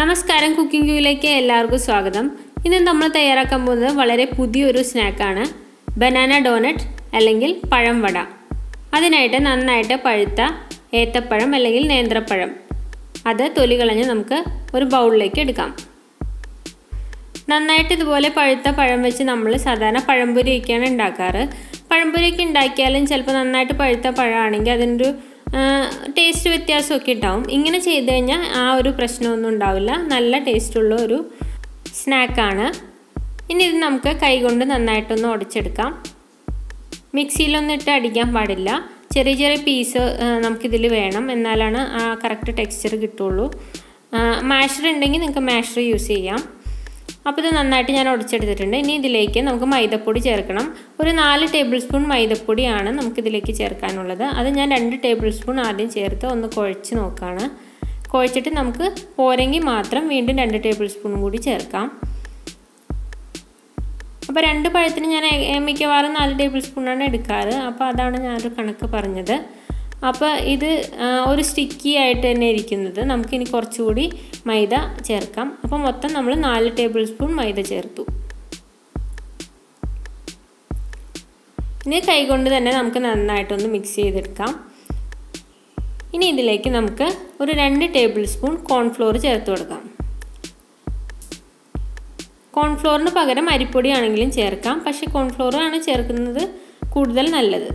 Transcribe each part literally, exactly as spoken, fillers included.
നമസ്കാരം കുക്കിംഗ് ക്യൂയിലേക്ക് എല്ലാവർക്കും സ്വാഗതം। ഇന്ന് നമ്മൾ തയ്യാറാക്കാൻ പോകുന്നത് വളരെ പുതിയൊരു സ്നാക്കാണ്, ബനാന ഡോണറ്റ് അല്ലെങ്കിൽ പഴം വട। അതിനായിട്ട് നന്നായിട്ട് പഴുത്ത ഏത്തപ്പഴം അല്ലെങ്കിൽ നേന്ത്രപ്പഴം അത് തൊലി കളഞ്ഞ് നമുക്ക് ഒരു ബൗളിലേക്ക് എടുക്കാം। നന്നായിട്ട് ഇതുപോലെ പഴുത്ത പഴം വെച്ച് നമ്മൾ സാധാരണ പഴംപൊരിയൊക്കെയാണ് ഉണ്ടാക്കാറ്। പഴംപൊരിയൊക്കെ ഉണ്ടാക്കിയാലും ചിലപ്പോൾ നന്നായിട്ട് പഴുത്ത പഴമാണെങ്കിൽ അതിനൊരു ടേസ്റ്റ് വ്യത്യാസമൊക്കെ ഉണ്ടാവും। ഇങ്ങനെ ചെയ്ത് കഴിഞ്ഞാൽ ആ ഒരു പ്രശ്നമൊന്നും ഉണ്ടാവില്ല, നല്ല ടേസ്റ്റുള്ള ഒരു സ്നാക്കാണ്। ഇനി ഇത് നമുക്ക് കൈകൊണ്ട് നന്നായിട്ടൊന്ന് ഉടച്ചെടുക്കാം, മിക്സിയിലൊന്നും ഇട്ട് അടിക്കാൻ പാടില്ല। ചെറിയ ചെറിയ പീസ് നമുക്കിതിൽ വേണം, എന്നാലാണ് ആ കറക്റ്റ് ടെക്സ്ചർ കിട്ടുള്ളൂ। മാഷർ ഉണ്ടെങ്കിൽ നിങ്ങൾക്ക് മാഷർ യൂസ് ചെയ്യാം। അപ്പോൾ ഇത് നന്നായിട്ട് ഞാൻ ഉടച്ചെടുത്തിട്ടുണ്ട്। ഇനി ഇതിലേക്ക് നമുക്ക് മൈദപ്പൊടി ചേർക്കണം। ഒരു നാല് ടേബിൾ സ്പൂൺ മൈദപ്പൊടിയാണ് നമുക്കിതിലേക്ക് ചേർക്കാനുള്ളത്। അത് ഞാൻ രണ്ട് ടേബിൾ സ്പൂൺ ആദ്യം ചേർത്ത് ഒന്ന് കുഴച്ച് നോക്കുകയാണ്। കുഴച്ചിട്ട് നമുക്ക് പോരെങ്കിൽ മാത്രം വീണ്ടും രണ്ട് ടേബിൾ സ്പൂൺ കൂടി ചേർക്കാം। അപ്പോൾ രണ്ട് പഴത്തിന് ഞാൻ മിക്കവാറും നാല് ടേബിൾ സ്പൂണാണ് എടുക്കാറ്, അപ്പോൾ അതാണ് ഞാനൊരു കണക്ക് പറഞ്ഞത്। അപ്പോൾ ഇത് ഒരു സ്റ്റിക്കി ആയിട്ട് തന്നെ ഇരിക്കുന്നത്, നമുക്കിനി കുറച്ചുകൂടി മൈദ ചേർക്കാം। അപ്പോൾ മൊത്തം നമ്മൾ നാല് ടേബിൾ സ്പൂൺ മൈദ ചേർത്തു। ഇനി കൈകൊണ്ട് തന്നെ നമുക്ക് നന്നായിട്ടൊന്ന് മിക്സ് ചെയ്തെടുക്കാം। ഇനി ഇതിലേക്ക് നമുക്ക് ഒരു രണ്ട് ടേബിൾ സ്പൂൺ കോൺഫ്ലോർ ചേർത്ത് കൊടുക്കാം। കോൺഫ്ലോറിന് പകരം അരിപ്പൊടി ആണെങ്കിലും ചേർക്കാം, പക്ഷേ കോൺഫ്ലോറാണ് ചേർക്കുന്നത് കൂടുതൽ നല്ലത്।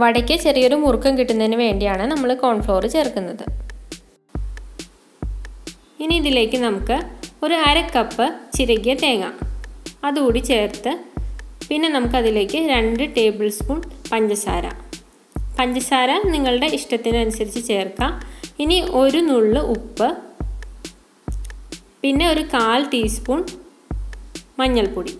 വടയ്ക്ക് ചെറിയൊരു മുറുക്കം കിട്ടുന്നതിന് വേണ്ടിയാണ് നമ്മൾ കോൺഫ്ലോർ ചേർക്കുന്നത്। ഇനി ഇതിലേക്ക് നമുക്ക് ഒരു അര കപ്പ് ചിരകിയ തേങ്ങ അതുകൂടി ചേർത്ത്, പിന്നെ നമുക്കതിലേക്ക് രണ്ട് ടേബിൾ സ്പൂൺ പഞ്ചസാര പഞ്ചസാര നിങ്ങളുടെ ഇഷ്ടത്തിനനുസരിച്ച് ചേർക്കാം। ഇനി ഒരു നുള്ള് ഉപ്പ്, പിന്നെ ഒരു കാൽ ടീസ്പൂൺ മഞ്ഞൾപ്പൊടി.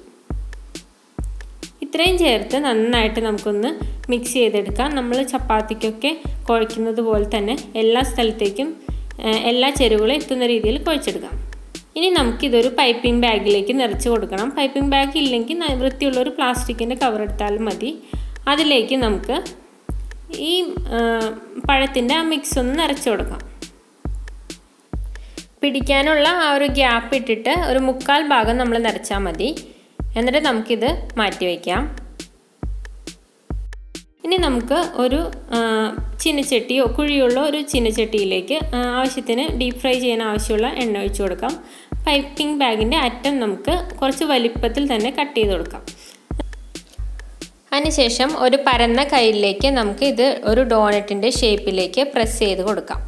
ഇത്രയും ചേർത്ത് നന്നായിട്ട് നമുക്കൊന്ന് മിക്സ് ചെയ്തെടുക്കാം। നമ്മൾ ചപ്പാത്തിക്കൊക്കെ കുഴയ്ക്കുന്നത് പോലെ തന്നെ എല്ലാ സ്ഥലത്തേക്കും എല്ലാ ചേരുവകളും എത്തുന്ന രീതിയിൽ കുഴച്ചെടുക്കാം। ഇനി നമുക്കിതൊരു പൈപ്പിംഗ് ബാഗിലേക്ക് നിറച്ച് കൊടുക്കണം। പൈപ്പിംഗ് ബാഗ് ഇല്ലെങ്കിൽ വൃത്തിയുള്ളൊരു പ്ലാസ്റ്റിക്കിൻ്റെ കവർ എടുത്താലും മതി। അതിലേക്ക് നമുക്ക് ഈ പഴത്തിൻ്റെ ആ മിക്സ് ഒന്ന് നിറച്ച് കൊടുക്കാം। പിടിക്കാനുള്ള ആ ഒരു ഗ്യാപ്പ് ഇട്ടിട്ട് ഒരു മുക്കാൽ ഭാഗം നമ്മൾ നിറച്ചാൽ മതി, എന്നിട്ട് നമുക്കിത് മാറ്റി വയ്ക്കാം। ഇനി നമുക്ക് ഒരു ചീനച്ചട്ടിയോ കുഴിയുള്ള ഒരു ചീനച്ചട്ടിയിലേക്ക് ആവശ്യത്തിന് ഡീപ്പ് ഫ്രൈ ചെയ്യാൻ ആവശ്യമുള്ള എണ്ണ ഒഴിച്ചു കൊടുക്കാം. പൈപ്പിംഗ് ബാഗിൻ്റെ അറ്റം നമുക്ക് കുറച്ച് വലിപ്പത്തിൽ തന്നെ കട്ട് ചെയ്ത് കൊടുക്കാം. അതിനുശേഷം ഒരു പരന്ന കയ്യിലേക്ക് നമുക്ക് ഇത് ഒരു ഡോണറ്റിൻ്റെ ഷേപ്പിലേക്ക് പ്രസ് ചെയ്ത് കൊടുക്കാം.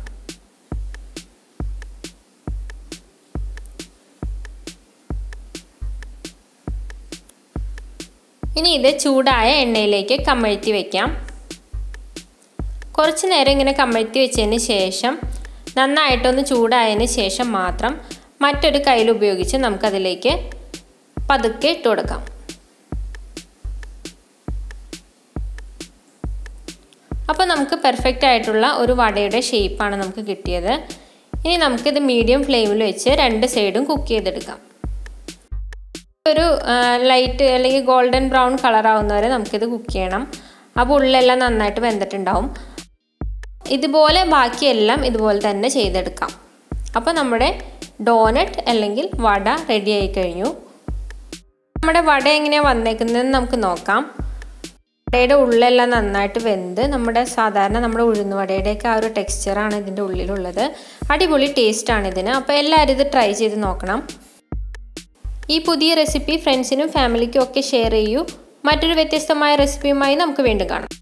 ഇനി ഇത് ചൂടായ എണ്ണയിലേക്ക് കമഴ്ത്തി വയ്ക്കാം. കുറച്ച് നേരം ഇങ്ങനെ കമഴ്ത്തി വെച്ചതിന് ശേഷം നന്നായിട്ടൊന്ന് ചൂടായതിന് ശേഷം മാത്രം മറ്റൊരു കയ്യിൽ ഉപയോഗിച്ച് നമുക്കതിലേക്ക് പതുക്കെ ഇട്ട് കൊടുക്കാം. അപ്പോൾ നമുക്ക് പെർഫെക്റ്റ് ആയിട്ടുള്ള ഒരു വടയുടെ ഷേപ്പാണ് നമുക്ക് കിട്ടിയത്. ഇനി നമുക്കിത് മീഡിയം ഫ്ലെയിമിൽ വെച്ച് രണ്ട് സൈഡും കുക്ക് ചെയ്തെടുക്കാം. ഒരു ലൈറ്റ് അല്ലെങ്കിൽ ഗോൾഡൻ ബ്രൗൺ കളർ ആവുന്നവരെ നമുക്കിത് കുക്ക് ചെയ്യണം. അപ്പോൾ ഉള്ളെല്ലാം നന്നായിട്ട് വെന്തിട്ടുണ്ടാവും. ഇതുപോലെ ബാക്കിയെല്ലാം ഇതുപോലെ തന്നെ ചെയ്തെടുക്കാം. അപ്പോൾ നമ്മുടെ ഡോണറ്റ് അല്ലെങ്കിൽ വട റെഡി ആയി കഴിഞ്ഞു. നമ്മുടെ വട എങ്ങനെയാണ് വന്നേക്കുന്നതെന്ന് നമുക്ക് നോക്കാം. വടയുടെ ഉള്ളെല്ലാം നന്നായിട്ട് വെന്ത് നമ്മുടെ സാധാരണ നമ്മുടെ ഉഴുന്ന് വടയുടെയൊക്കെ ആ ഒരു ടെക്സ്ചറാണ് ഇതിൻ്റെ ഉള്ളിലുള്ളത്. അടിപൊളി ടേസ്റ്റാണ് ഇതിന്. അപ്പോൾ എല്ലാവരും ഇത് ട്രൈ ചെയ്ത് നോക്കണം. ഈ പുതിയ റെസിപ്പി ഫ്രണ്ട്സിനും ഫാമിലിക്കും ഒക്കെ ഷെയർ ചെയ്യൂ. മറ്റൊരു വ്യത്യസ്തമായ റെസിപ്പിയുമായി നമുക്ക് വീണ്ടും കാണാം.